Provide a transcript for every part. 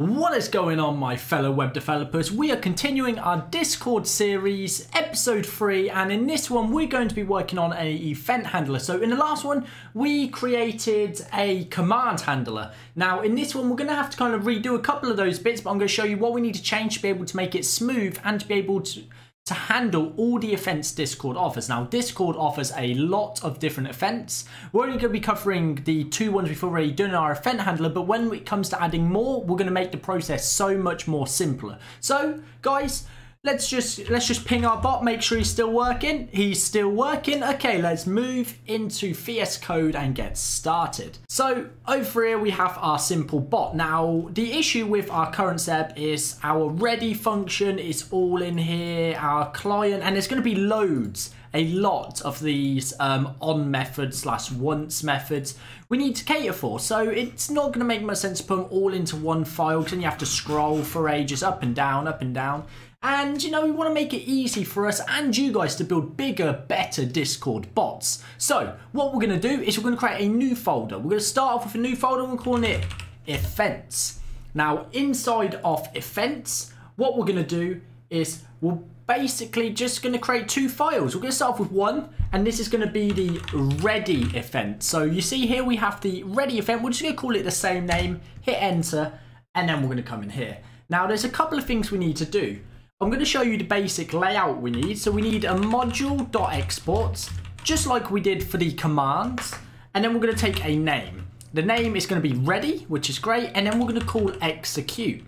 What is going on, my fellow web developers? We are continuing our Discord series, episode 3, and in this one we're going to be working on an event handler. So in the last one we created a command handler. Now in this one we're going to have to kind of redo a couple of those bits, but I'm going to show you what we need to change to be able to make it smooth and to be able to handle all the events Discord offers. Now Discord offers a lot of different events. We're only going to be covering the two ones we've already done in our event handler, but when it comes to adding more, we're going to make the process so much more simpler. So guys, let's just ping our bot, make sure he's still working. He's still working. Okay, let's move into VS Code and get started. So over here we have our simple bot. Now the issue with our current setup is our ready function is all in here, our client, and there's going to be loads, a lot of these on methods / once methods we need to cater for. So it's not going to make much sense to put them all into one file, because then you have to scroll for ages up and down. And you know, we want to make it easy for us and you guys to build bigger, better Discord bots. So what we're going to do is we're going to create a new folder. We're going to start off with a new folder and we're calling it events. Now inside of events, what we're going to do is we're basically just going to create two files. We're going to start off with one, and this is going to be the ready event. So you see here we have the ready event. We're just going to call it the same name, hit enter, and then we're going to come in here. Now there's a couple of things we need to do. I'm going to show you the basic layout we need. So we need a module.exports, just like we did for the commands. And then we're going to take a name. The name is going to be ready, which is great. And then we're going to call execute.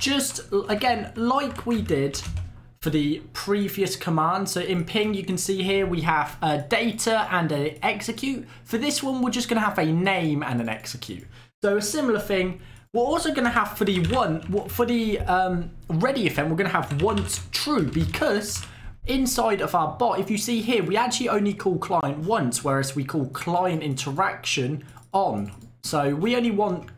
Just again, like we did for the previous command. So in ping, you can see here we have a data and an execute. For this one, we're just going to have a name and an execute. So a similar thing. We're also going to have for the ready event, we're going to have once true, because inside of our bot, if you see here, we actually only call client once, whereas we call client interaction on. So we only want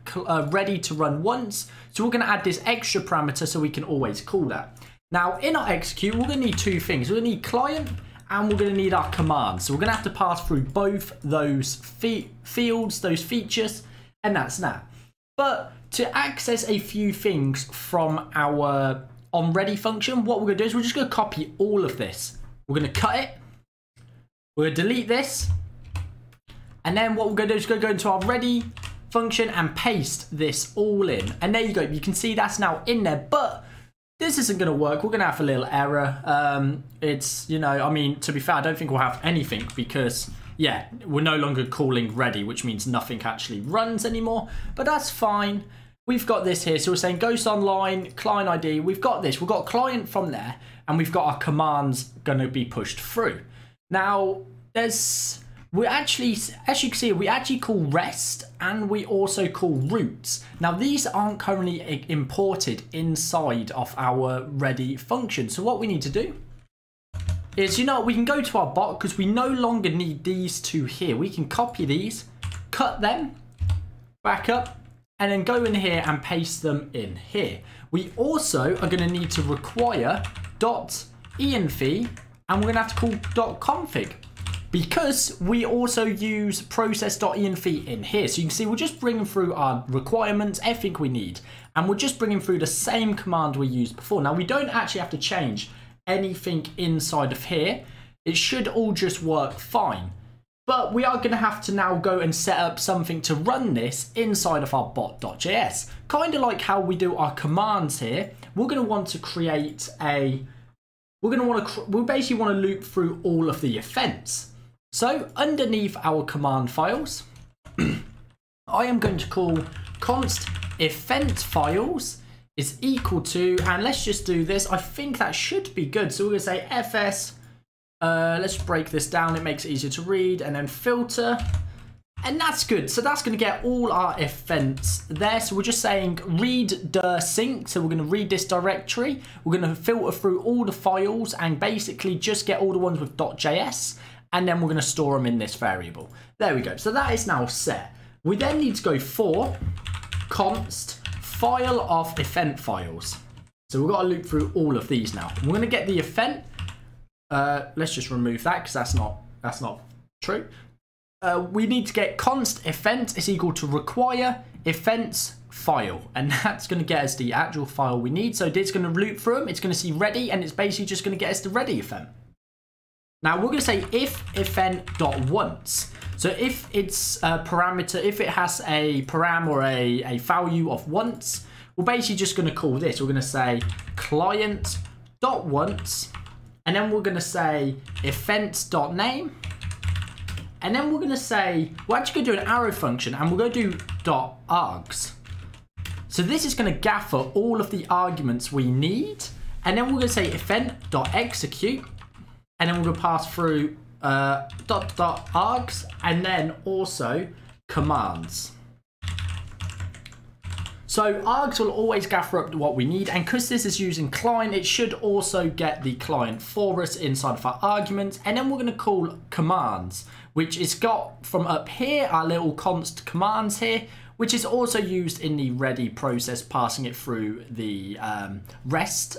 ready to run once. So we're going to add this extra parameter so we can always call that. Now in our execute, we're going to need two things. We're going to need client and we're going to need our command. So we're going to have to pass through both those fields, those features, and that's that. But to access a few things from our onReady function, what we're going to do is we're just going to copy all of this. We're going to cut it. We're going to delete this. And then what we're going to do is we're going to go into our ready function and paste this all in. And there you go. You can see that's now in there. But this isn't going to work. We're going to have a little error. It's, you know, I mean, to be fair, I don't think we'll have anything, because yeah, we're no longer calling ready, which means nothing actually runs anymore, but that's fine. We've got this here. So we're saying goes online, client ID. We've got this. We've got client from there, and we've got our commands going to be pushed through. Now, we actually, as you can see, we actually call rest and we also call roots. Now, these aren't currently imported inside of our ready function. So what we need to do is, you know, we can go to our bot because we no longer need these two here. We can copy these, cut them back up, and then go in here and paste them in here. We also are going to need to require .env, and we're going to have to call .config, because we also use process.env in here. So you can see we're just bringing through our requirements, everything we need, and we're just bringing through the same command we used before. Now, we don't actually have to change anything inside of here. It should all just work fine, but we are going to have to now go and set up something to run this inside of our bot.js, kind of like how we do our commands here. We're going to want to create a, we basically want to loop through all of the events. So underneath our command files, I am going to call const event files is equal to, and let's just do this. I think that should be good. So we're going to say FS, let's break this down. It makes it easier to read, and then filter. And that's good. So that's going to get all our events there. So we're just saying readDirSync. So we're going to read this directory. We're going to filter through all the files and basically just get all the ones with .js. And then we're going to store them in this variable. There we go. So that is now set. We then need to go for const file of event files. So we've got to loop through all of these now. We're going to get the event. Let's just remove that because that's not true. We need to get const event is equal to require events file, and that's going to get us the actual file we need. So it's going to loop through them, it's going to see ready, and it's basically just going to get us the ready if then. Now we're going to say if then dot once. So if it's a parameter, if it has a param or a value of once, we're basically just going to call this. We're going to say client dot once, and then we're going to say events dot name, and then we're going to say we're actually going to do an arrow function, and we're going to do dot args. So this is going to gather all of the arguments we need, and then we're going to say event dot execute, and then we're going to pass through dot dot args, and then also commands. So args will always gather up what we need, and because this is using client, it should also get the client for us inside of our arguments. And then we're going to call commands, which is got from up here, our little const commands here, which is also used in the ready process, passing it through the rest.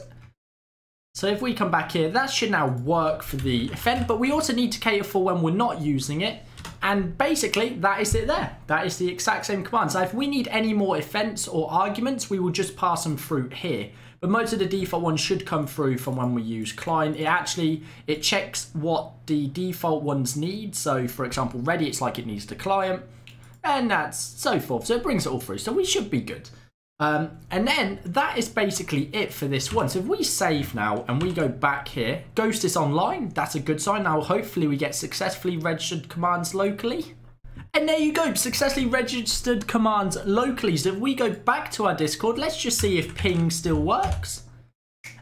So if we come back here, that should now work for the event, but we also need to cater for when we're not using it. And basically, that is it there. That is the exact same command. So if we need any more events or arguments, we will just pass them through here. But most of the default ones should come through from when we use client. It checks what the default ones need. So for example, ready, it's like it needs the client, and that's so forth. So it brings it all through. So we should be good. And then that is basically it for this one. So if we save now and we go back here, Ghost is online, that's a good sign. Now hopefully we get successfully registered commands locally. And there you go, successfully registered commands locally. So if we go back to our Discord, let's just see if ping still works.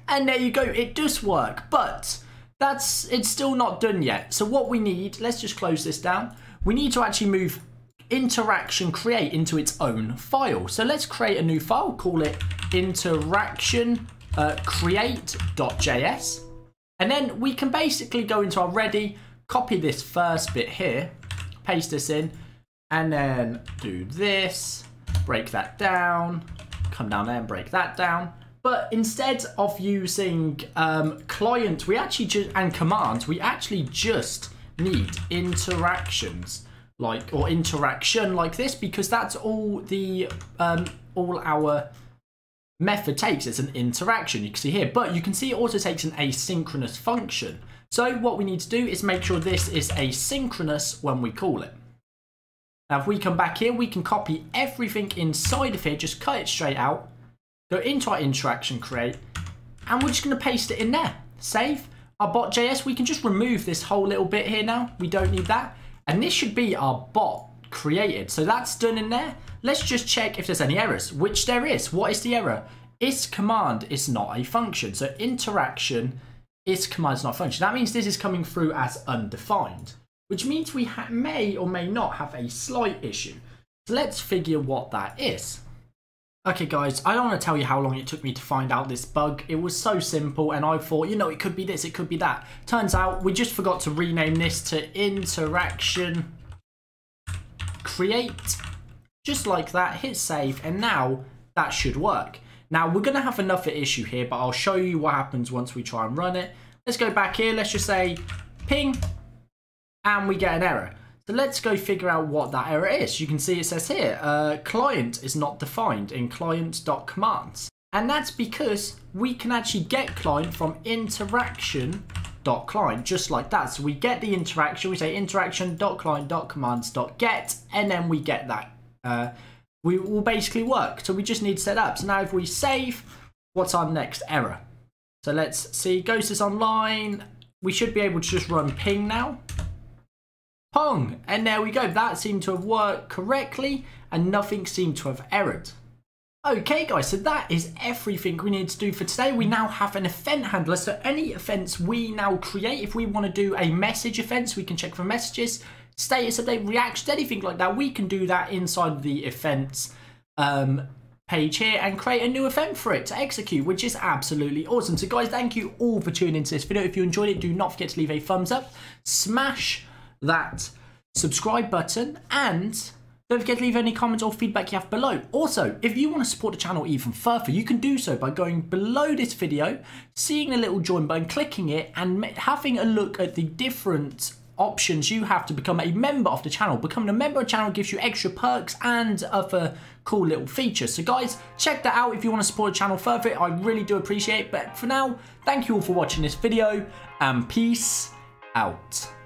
And there you go, it does work, but it's still not done yet. So what we need, let's just close this down. We need to actually move interaction create into its own file. So let's create a new file, call it interaction create.js, and then we can basically go into our ready, copy this first bit here, paste this in, and then do this, break that down, come down there and break that down. But instead of using client, we actually just, and commands, we actually just need interactions interaction like this, because that's all the all our method takes. It's an interaction, you can see here, but you can see it also takes an asynchronous function. So what we need to do is make sure this is asynchronous when we call it. Now if we come back here, we can copy everything inside of here, just cut it straight out, go into our interaction create, and we're just going to paste it in there. Save our bot.js. we can just remove this whole little bit here now, we don't need that. And this should be our bot created. So that's done in there. Let's just check if there's any errors, which there is. What is the error? Is command is not a function. So interaction is command is not a function. That means this is coming through as undefined, which means we may or may not have a slight issue. So let's figure what that is. Okay guys, I don't want to tell you how long it took me to find out this bug. It was so simple, and I thought, you know, it could be this, it could be that. Turns out we just forgot to rename this to interaction create, just like that. Hit save, and now that should work. Now we're going to have another issue here, but I'll show you what happens once we try and run it. Let's go back here, let's just say ping, and we get an error. So let's go figure out what that error is. You can see it says here, client is not defined in client.commands. And that's because we can actually get client from interaction.client, just like that. So we get the interaction, we say interaction.client.commands.get, and then we get that. We will basically work. So we just need to set up. So now if we save, what's our next error? So let's see, Ghost is online. We should be able to just run ping now. Pong, and there we go, that seemed to have worked correctly and nothing seemed to have errored. Okay guys, so that is everything we need to do for today. We now have an event handler, so any events we now create, if we want to do a message event, we can check for messages, status update, reactions, anything like that, we can do that inside the events page here and create a new event for it to execute, which is absolutely awesome. So guys, thank you all for tuning into this video. If you enjoyed it, do not forget to leave a thumbs up, smash that subscribe button, and don't forget to leave any comments or feedback you have below. Also, if you want to support the channel even further, you can do so by going below this video, seeing the little join button, clicking it, and having a look at the different options you have to become a member of the channel. Becoming a member of the channel gives you extra perks and other cool little feature. So guys, check that out if you want to support the channel further. I really do appreciate it. But for now, thank you all for watching this video, and peace out.